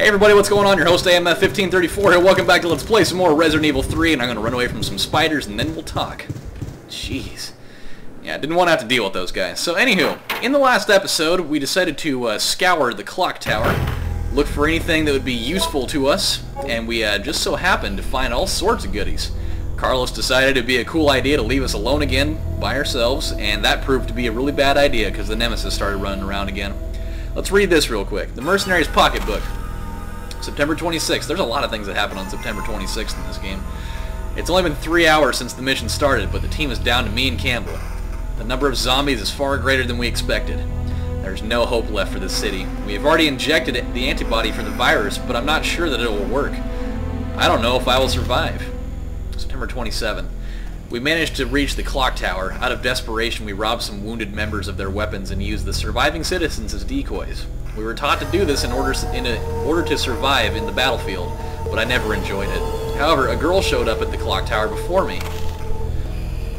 Hey everybody, what's going on? Your host AMF1534 here. Welcome back to Let's Play some more Resident Evil 3, and I'm going to run away from some spiders and then we'll talk. Jeez. Yeah, I didn't want to have to deal with those guys. So anywho, in the last episode, we decided to scour the clock tower, look for anything that would be useful to us, and we just so happened to find all sorts of goodies. Carlos decided it'd be a cool idea to leave us alone again, by ourselves, and that proved to be a really bad idea because the Nemesis started running around again. Let's read this real quick. The Mercenary's Pocketbook. September 26th. There's a lot of things that happen on September 26th in this game. It's only been 3 hours since the mission started, but the team is down to me and Campbell. The number of zombies is far greater than we expected. There's no hope left for this city. We have already injected the antibody for the virus, but I'm not sure that it will work. I don't know if I will survive. September 27th. We managed to reach the clock tower. Out of desperation, we robbed some wounded members of their weapons and used the surviving citizens as decoys. We were taught to do this in order to survive in the battlefield, but I never enjoyed it. However, a girl showed up at the clock tower before me.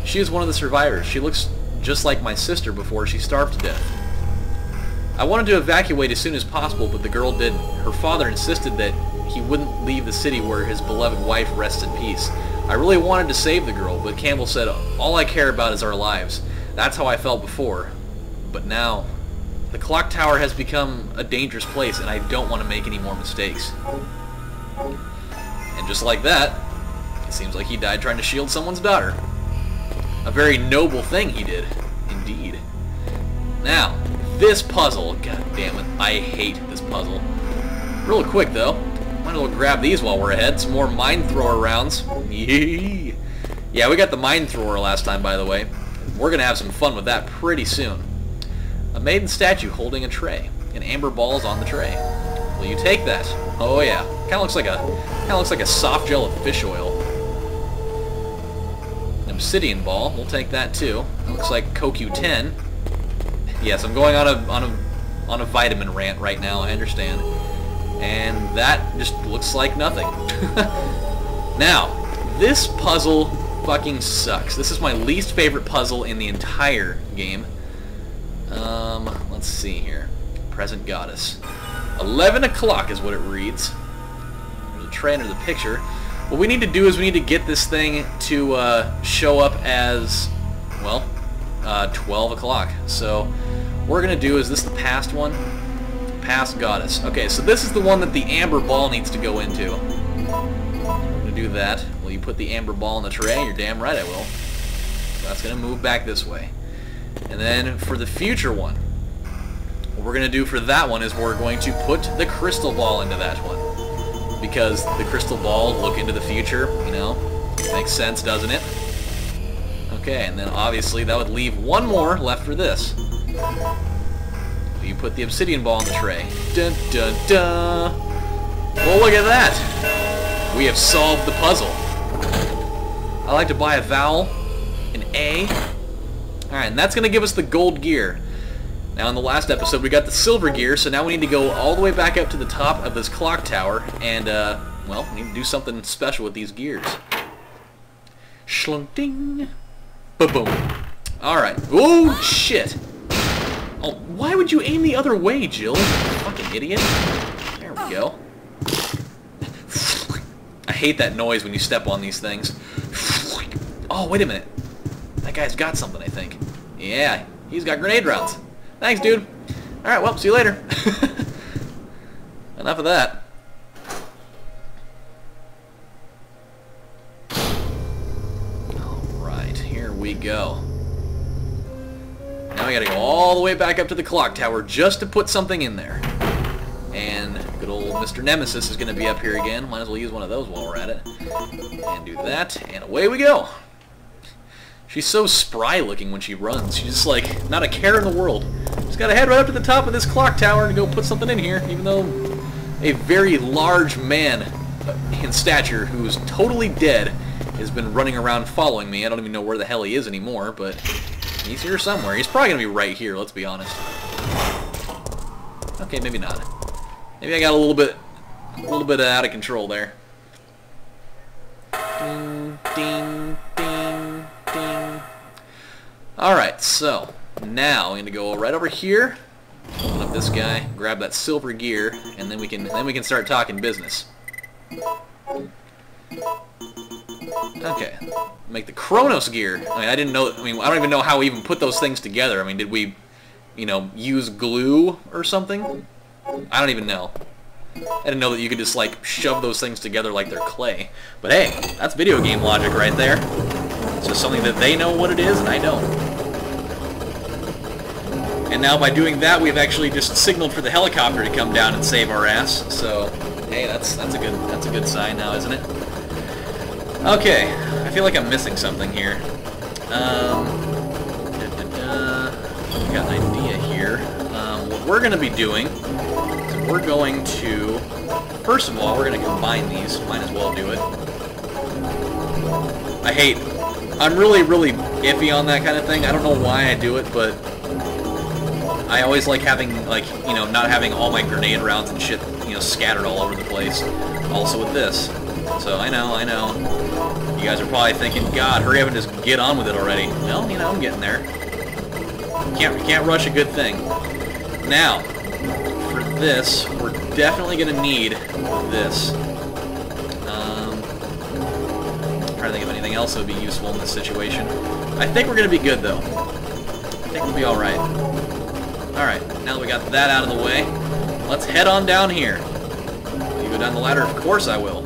She is one of the survivors. She looks just like my sister before she starved to death. I wanted to evacuate as soon as possible, but the girl didn't. Her father insisted that he wouldn't leave the city where his beloved wife rests in peace. I really wanted to save the girl, but Campbell said, "All I care about is our lives." That's how I felt before, but now the clock tower has become a dangerous place, and I don't want to make any more mistakes. And just like that, it seems like he died trying to shield someone's daughter. A very noble thing he did, indeed. Now, this puzzle, god damn it, I hate this puzzle. Real quick though, might as well grab these while we're ahead. Some more Mind Thrower rounds. Yee. Yeah, we got the Mind Thrower last time, by the way. We're going to have some fun with that pretty soon. A maiden statue holding a tray. An amber ball's on the tray. Will you take that? Oh yeah. Kinda looks like a soft gel of fish oil. An obsidian ball. We'll take that too. It looks like CoQ10. Yes, I'm going on a vitamin rant right now, I understand. And that just looks like nothing. Now, this puzzle fucking sucks. This is my least favorite puzzle in the entire game. Let's see here. Present Goddess. 11 o'clock is what it reads. There's a tray under the picture. What we need to do is we need to get this thing to show up as, well, 12 o'clock. So what we're going to do is, this the past one? Past Goddess. Okay, so this is the one that the amber ball needs to go into. I'm going to do that. Will you put the amber ball in the tray? You're damn right I will. So that's going to move back this way. And then for the future one, what we're going to do for that one is we're going to put the crystal ball into that one. Because the crystal ball, look into the future, you know, makes sense, doesn't it? Okay, and then obviously that would leave one more left for this. You put the obsidian ball in the tray. Dun, dun, dun. Well, look at that. We have solved the puzzle. I like to buy a vowel, an A. Alright, and that's going to give us the gold gear. Now, in the last episode, we got the silver gear, so now we need to go all the way back up to the top of this clock tower, and, well, we need to do something special with these gears. Schlung-ding. Ba-boom. Alright. Oh, shit. Oh, why would you aim the other way, Jill? Fucking idiot. There we go. I hate that noise when you step on these things. Oh, wait a minute. That guy's got something, I think. Yeah, he's got grenade rounds. Thanks, dude. Alright, well, see you later. Enough of that. Alright, here we go. Now we gotta go all the way back up to the clock tower just to put something in there. And good old Mr. Nemesis is gonna be up here again. Might as well use one of those while we're at it. And do that, and away we go. She's so spry looking when she runs. She's just like, not a care in the world. Just gotta head right up to the top of this clock tower and go put something in here, even though a very large man in stature who's totally dead has been running around following me. I don't even know where the hell he is anymore, but he's here somewhere. He's probably gonna be right here, let's be honest. Okay, maybe not. Maybe I got a little bit out of control there. Ding, ding. Alright, so now I'm going to go right over here, I'm going up this guy, grab that silver gear, and then we can start talking business. Okay. Make the Kronos gear. I mean, I didn't know. I mean, I don't even know how we even put those things together. I mean, did we, you know, use glue or something? I don't even know. I didn't know that you could just, like, shove those things together like they're clay. But hey, that's video game logic right there. It's just something that they know what it is, and I don't. And now by doing that, we've actually just signaled for the helicopter to come down and save our ass. So, hey, that's a good sign now, isn't it? Okay, I feel like I'm missing something here. I got an idea here. What we're going to be doing... We're going to, first of all, we're going to combine these. Might as well do it. I'm really, really iffy on that kind of thing. I don't know why I do it, but I always like having, like, you know, not having all my grenade rounds and shit, you know, scattered all over the place. Also with this. So, I know. You guys are probably thinking, God, hurry up and just get on with it already. Well, you know, I'm getting there. You can't rush a good thing. Now... For this, we're definitely going to need this. I'm trying to think of anything else that would be useful in this situation. I think we're going to be good, though. I think we'll be alright. Alright, now that we got that out of the way, let's head on down here. Will you go down the ladder? Of course I will.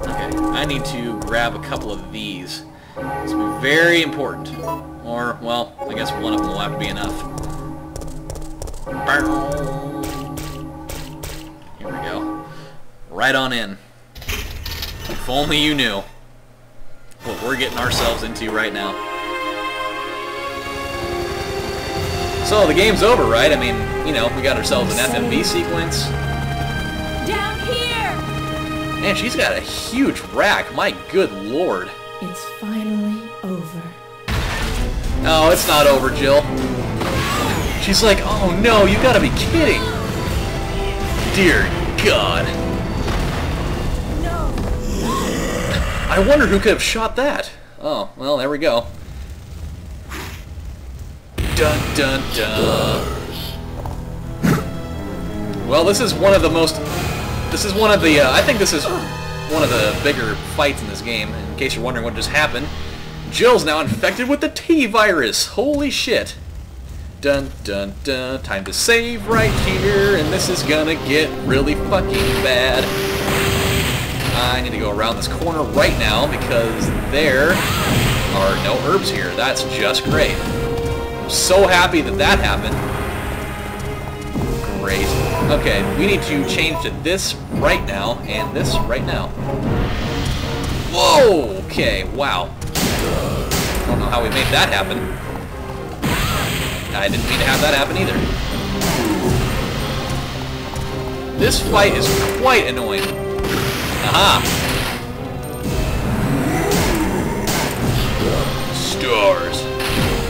Okay, I need to grab a couple of these. This will be very important. Or, well, I guess one of them will have to be enough. Here we go. Right on in. If only you knew what we're getting ourselves into right now. So, the game's over, right? I mean, you know, we got ourselves an FMV sequence. Down here! Man, she's got a huge rack. My good lord. It's finally over. No, it's not over, Jill. She's like, oh no, you gotta be kidding. Dear God. No. I wonder who could have shot that. Oh, well, there we go. Dun, dun, dun. Well, this is one of the most... This is one of the... I think this is... one of the bigger fights in this game, in case you're wondering what just happened. Jill's now infected with the T-Virus! Holy shit! Dun dun dun, time to save right here, and this is gonna get really fucking bad. I need to go around this corner right now, because there are no herbs here. That's just great. I'm so happy that that happened. Great. Okay, we need to change to this right now, and this right now. Whoa! Okay, wow. I don't know how we made that happen. I didn't mean to have that happen either. This fight is quite annoying. Aha! Stars.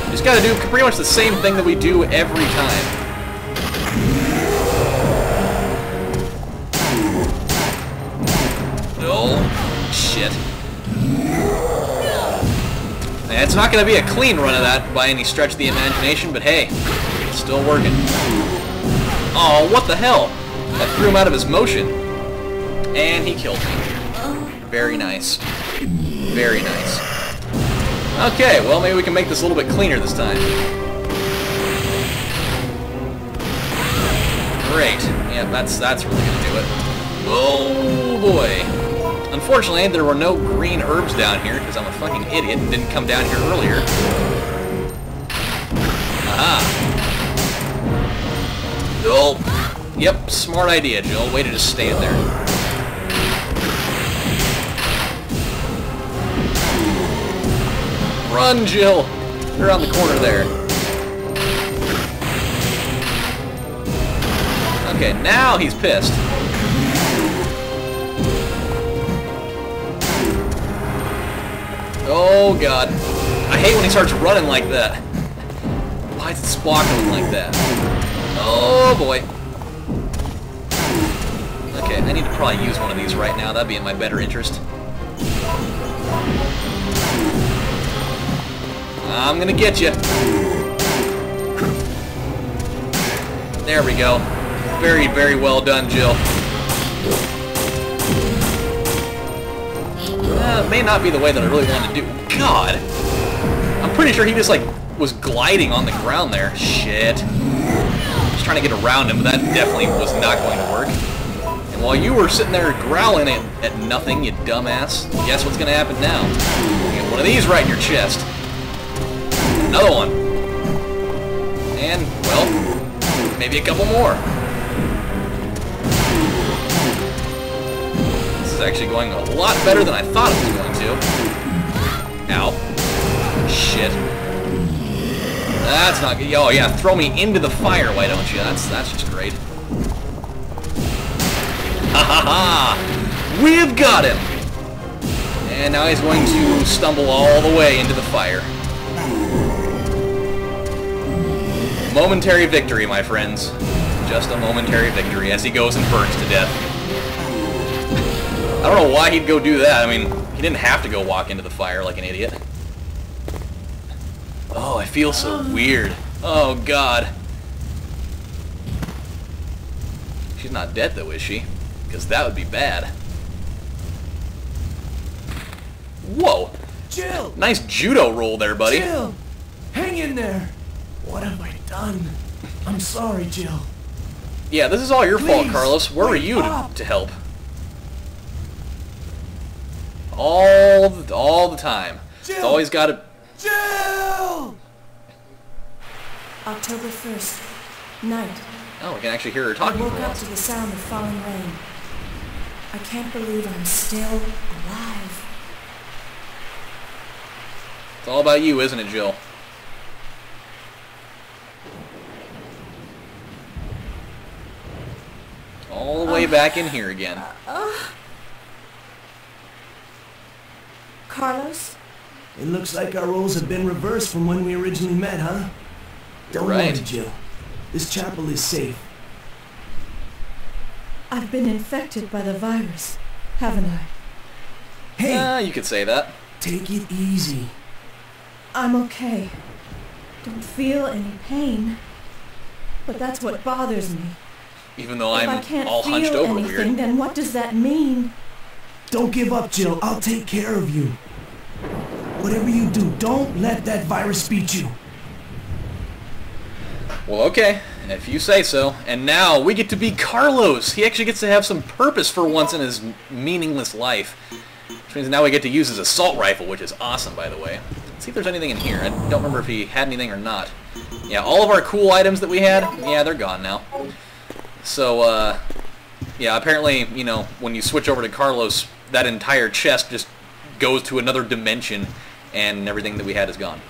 We just gotta do pretty much the same thing that we do every time. Shit. It's not going to be a clean run of that by any stretch of the imagination, but hey, it's still working. Oh, what the hell? I threw him out of his motion. And he killed me. Very nice. Very nice. Okay, well, maybe we can make this a little bit cleaner this time. Great. Yeah, that's really going to do it. Oh, boy. Unfortunately, there were no green herbs down here, because I'm a fucking idiot and didn't come down here earlier. Aha! Oh. Yep, smart idea, Jill. Way to just stand there. Run, Jill! They're on the corner there. Okay, now he's pissed. Oh, God. I hate when he starts running like that. Why is it sparkling like that? Oh, boy. Okay, I need to probably use one of these right now. That'd be in my better interest. I'm gonna get you. There we go. Very, very well done, Jill. It may not be the way that I really wanted to do. God! I'm pretty sure he just, like, was gliding on the ground there. Shit. I was trying to get around him, but that definitely was not going to work. And while you were sitting there growling at nothing, you dumbass, guess what's going to happen now? You get one of these right in your chest. Another one. And, well, maybe a couple more. This is actually going a lot better than I thought it was going to. Ow. Shit. That's not good. Oh yeah, throw me into the fire, why don't you? That's just great. Ha ha ha! We've got him! And now he's going to stumble all the way into the fire. Momentary victory, my friends. Just a momentary victory as he goes and burns to death. I don't know why he'd go do that. I mean, he didn't have to go walk into the fire like an idiot. Oh, I feel so weird. Oh, God. She's not dead, though, is she? Because that would be bad. Whoa. Jill! Nice judo roll there, buddy. Jill! Hang in there! What have I done? I'm sorry, Jill. Yeah, this is all your fault, Carlos. Where were you to help? All the time. Jill! It's always got to... Jill! October 1st, night. Oh, we can actually hear her talking. I woke up to the sound of falling rain. I can't believe I'm still alive. It's all about you, isn't it, Jill? All the way back in here again. Carlos? It looks like our roles have been reversed from when we originally met, huh? Don't worry, Jill. This chapel is safe. I've been infected by the virus, haven't I? Hey! You could say that. Take it easy. I'm okay. Don't feel any pain. But that's what bothers me. Even though I'm all hunched over weird. If I can't feel anything, then what does that mean? Don't give up, Jill. I'll take care of you. Whatever you do, don't let that virus beat you. Well, okay. If you say so. And now we get to be Carlos. He actually gets to have some purpose for once in his meaningless life. Which means now we get to use his assault rifle, which is awesome, by the way. Let's see if there's anything in here. I don't remember if he had anything or not. Yeah, all of our cool items that we had, yeah, they're gone now. So, yeah, apparently, you know, when you switch over to Carlos, that entire chest just goes to another dimension, and everything that we had is gone.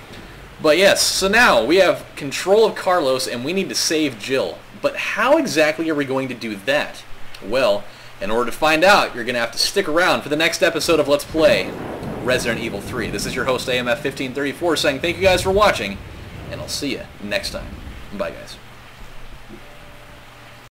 But yes, so now we have control of Carlos, and we need to save Jill. But how exactly are we going to do that? Well, in order to find out, you're going to have to stick around for the next episode of Let's Play Resident Evil 3. This is your host, AMF1534, saying thank you guys for watching, and I'll see you next time. Bye, guys.